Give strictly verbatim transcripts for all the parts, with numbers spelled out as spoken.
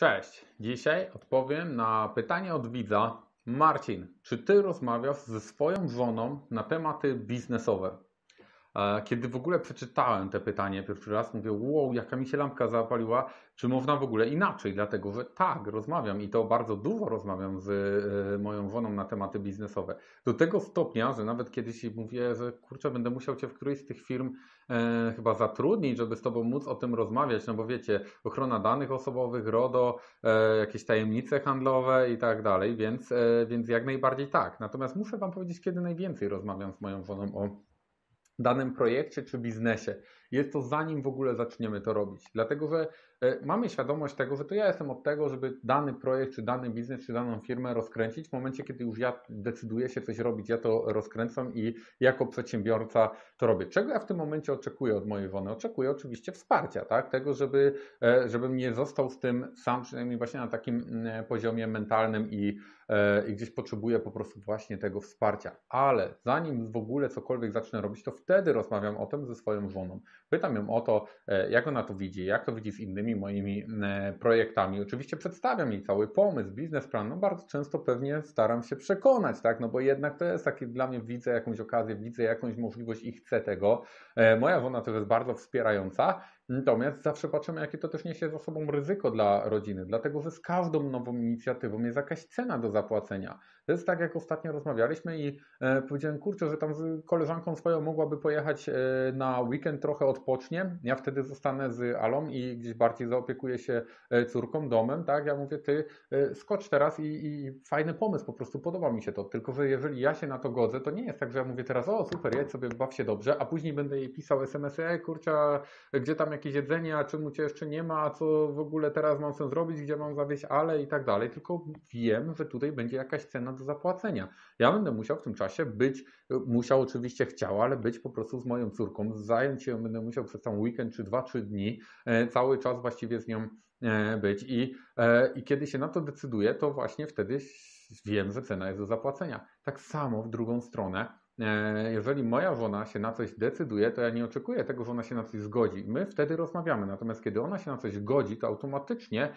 Cześć! Dzisiaj odpowiem na pytanie od widza. Marcin, czy Ty rozmawiasz ze swoją żoną na tematy biznesowe? Kiedy w ogóle przeczytałem te pytanie pierwszy raz, mówię, wow, jaka mi się lampka zapaliła, czy można w ogóle inaczej? Dlatego, że tak, rozmawiam i to bardzo dużo rozmawiam z moją żoną na tematy biznesowe. Do tego stopnia, że nawet kiedyś mówię, że kurczę, będę musiał Cię w którejś z tych firm e, chyba zatrudnić, żeby z Tobą móc o tym rozmawiać, no bo wiecie, ochrona danych osobowych, RODO, e, jakieś tajemnice handlowe i tak dalej, więc, e, więc jak najbardziej tak. Natomiast muszę Wam powiedzieć, kiedy najwięcej rozmawiam z moją żoną o danym projekcie czy biznesie. Jest to zanim w ogóle zaczniemy to robić. Dlatego, że mamy świadomość tego, że to ja jestem od tego, żeby dany projekt, czy dany biznes, czy daną firmę rozkręcić. W momencie, kiedy już ja decyduję się coś robić, ja to rozkręcam i jako przedsiębiorca to robię. Czego ja w tym momencie oczekuję od mojej żony? Oczekuję oczywiście wsparcia, tak? Tego, żeby, żebym nie został z tym sam, przynajmniej właśnie na takim poziomie mentalnym i, i gdzieś potrzebuję po prostu właśnie tego wsparcia. Ale zanim w ogóle cokolwiek zacznę robić, to wtedy rozmawiam o tym ze swoją żoną. Pytam ją o to, jak ona to widzi, jak to widzi z innymi moimi projektami. Oczywiście przedstawiam jej cały pomysł, biznesplan. No bardzo często pewnie staram się przekonać, tak? No bo jednak to jest takie dla mnie, widzę jakąś okazję, widzę jakąś możliwość i chcę tego. Moja żona to jest bardzo wspierająca. Natomiast zawsze patrzymy, jakie to też niesie za sobą ryzyko dla rodziny, dlatego że z każdą nową inicjatywą jest jakaś cena do zapłacenia. To jest tak, jak ostatnio rozmawialiśmy i e, powiedziałem, kurczę, że tam z koleżanką swoją mogłaby pojechać e, na weekend, trochę odpocznie, ja wtedy zostanę z Alą i gdzieś bardziej zaopiekuję się córką, domem, tak? Ja mówię, ty e, skocz teraz i, i fajny pomysł, po prostu podoba mi się to, tylko że jeżeli ja się na to godzę, to nie jest tak, że ja mówię teraz, o super, jedź sobie, baw się dobrze, a później będę jej pisał es em esy, ej kurczę, gdzie tam jakieś jedzenie, a czemu Cię jeszcze nie ma, a co w ogóle teraz mam sens zrobić, gdzie mam zawieźć ale i tak dalej, tylko wiem, że tutaj będzie jakaś cena do zapłacenia. Ja będę musiał w tym czasie być, musiał oczywiście chciał, ale być po prostu z moją córką, zająć się ją będę musiał przez tam weekend, czy dwa, trzy dni, cały czas właściwie z nią być i, i kiedy się na to decyduję, to właśnie wtedy wiem, że cena jest do zapłacenia. Tak samo w drugą stronę. Jeżeli moja żona się na coś decyduje, to ja nie oczekuję tego, że ona się na coś zgodzi. My wtedy rozmawiamy, natomiast kiedy ona się na coś godzi, to automatycznie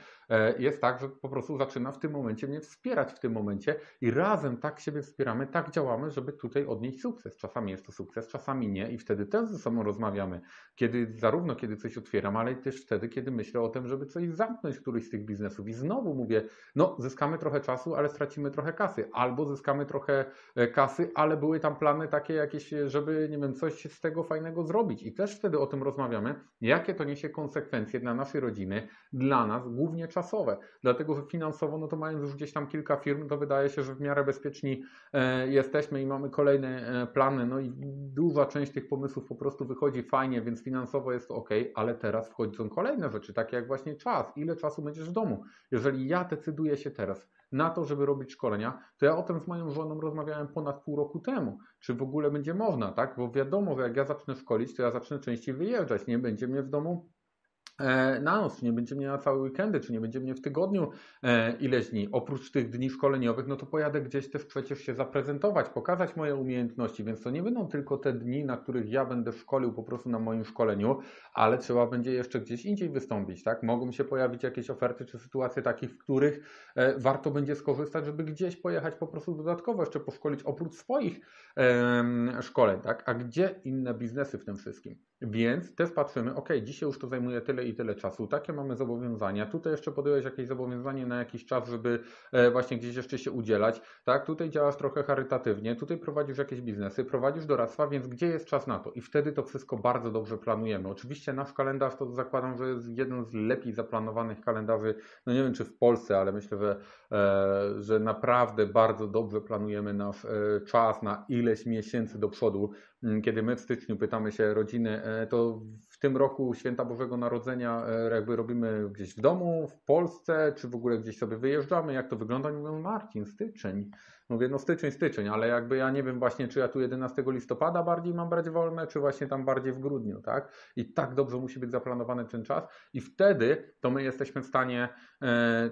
jest tak, że po prostu zaczyna w tym momencie mnie wspierać w tym momencie i razem tak siebie wspieramy, tak działamy, żeby tutaj odnieść sukces. Czasami jest to sukces, czasami nie i wtedy też ze sobą rozmawiamy. Kiedy, zarówno kiedy coś otwieram, ale też wtedy, kiedy myślę o tym, żeby coś zamknąć któryś z tych biznesów i znowu mówię, no zyskamy trochę czasu, ale stracimy trochę kasy, albo zyskamy trochę kasy, ale były tam plany takie jakieś, żeby, nie wiem, coś z tego fajnego zrobić. I też wtedy o tym rozmawiamy, jakie to niesie konsekwencje dla naszej rodziny, dla nas, głównie czasowe. Dlatego, że finansowo, no to mając już gdzieś tam kilka firm, to wydaje się, że w miarę bezpieczni e, jesteśmy i mamy kolejne e, plany, no i duża część tych pomysłów po prostu wychodzi fajnie, więc finansowo jest to ok, ale teraz wchodzą kolejne rzeczy, takie jak właśnie czas. Ile czasu będziesz w domu? Jeżeli ja decyduję się teraz na to, żeby robić szkolenia, to ja o tym z moją żoną rozmawiałem ponad pół roku temu. Czy w ogóle będzie można, tak? Bo wiadomo, że jak ja zacznę szkolić, to ja zacznę częściej wyjeżdżać. Nie będzie mnie w domu na noc, czy nie będzie mnie na całe weekendy, czy nie będzie mnie w tygodniu ileś dni. Oprócz tych dni szkoleniowych, no to pojadę gdzieś też przecież się zaprezentować, pokazać moje umiejętności, więc to nie będą tylko te dni, na których ja będę szkolił po prostu na moim szkoleniu, ale trzeba będzie jeszcze gdzieś indziej wystąpić, tak? Mogą się pojawić jakieś oferty czy sytuacje takich, w których warto będzie skorzystać, żeby gdzieś pojechać po prostu dodatkowo jeszcze poszkolić oprócz swoich szkoleń, tak? A gdzie inne biznesy w tym wszystkim? Więc też patrzymy, ok, dzisiaj już to zajmuje tyle i tyle czasu, takie mamy zobowiązania, tutaj jeszcze podjąłeś jakieś zobowiązanie na jakiś czas, żeby właśnie gdzieś jeszcze się udzielać, tak, tutaj działasz trochę charytatywnie, tutaj prowadzisz jakieś biznesy, prowadzisz doradztwa, więc gdzie jest czas na to? I wtedy to wszystko bardzo dobrze planujemy. Oczywiście nasz kalendarz to zakładam, że jest jeden z lepiej zaplanowanych kalendarzy, no nie wiem czy w Polsce, ale myślę, że, że naprawdę bardzo dobrze planujemy nasz czas na ileś miesięcy do przodu. Kiedy my w styczniu pytamy się rodziny, to w tym roku święta Bożego Narodzenia jakby robimy gdzieś w domu, w Polsce, czy w ogóle gdzieś sobie wyjeżdżamy, jak to wygląda? Mówią, Marcin, styczeń. Mówię, no styczeń, styczeń, ale jakby ja nie wiem właśnie, czy ja tu jedenastego listopada bardziej mam brać wolne, czy właśnie tam bardziej w grudniu, tak? I tak dobrze musi być zaplanowany ten czas i wtedy to my jesteśmy w stanie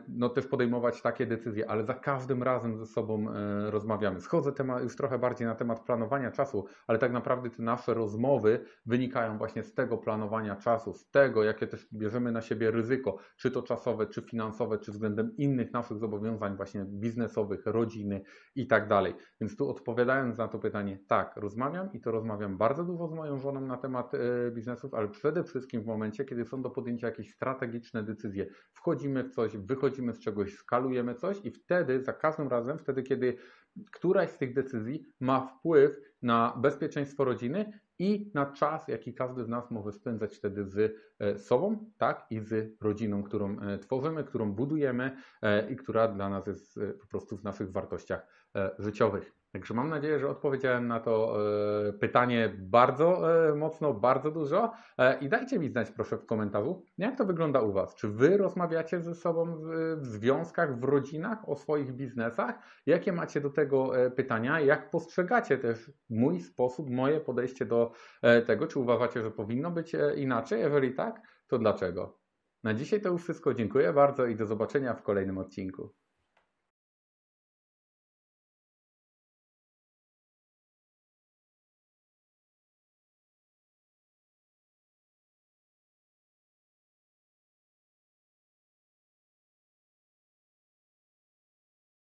no też podejmować takie decyzje, ale za każdym razem ze sobą rozmawiamy. Schodzę temat, już trochę bardziej na temat planowania czasu, ale tak naprawdę te nasze rozmowy wynikają właśnie z tego planowania czasu, z tego, jakie też bierzemy na siebie ryzyko, czy to czasowe, czy finansowe, czy względem innych naszych zobowiązań właśnie biznesowych, rodziny, i tak dalej. Więc tu odpowiadając na to pytanie, tak, rozmawiam i to rozmawiam bardzo dużo z moją żoną na temat y, biznesów, ale przede wszystkim w momencie, kiedy są do podjęcia jakieś strategiczne decyzje. Wchodzimy w coś, wychodzimy z czegoś, skalujemy coś i wtedy, za każdym razem, wtedy, kiedy któraś z tych decyzji ma wpływ na bezpieczeństwo rodziny i na czas, jaki każdy z nas może spędzać wtedy z sobą, tak, i z rodziną, którą tworzymy, którą budujemy i która dla nas jest po prostu w naszych wartościach życiowych. Także mam nadzieję, że odpowiedziałem na to pytanie bardzo mocno, bardzo dużo i dajcie mi znać proszę w komentarzu, jak to wygląda u Was. Czy Wy rozmawiacie ze sobą w związkach, w rodzinach, o swoich biznesach? Jakie macie do tego pytania? Jak postrzegacie też mój sposób, moje podejście do tego? Czy uważacie, że powinno być inaczej? Jeżeli tak, to dlaczego? Na dzisiaj to już wszystko. Dziękuję bardzo i do zobaczenia w kolejnym odcinku.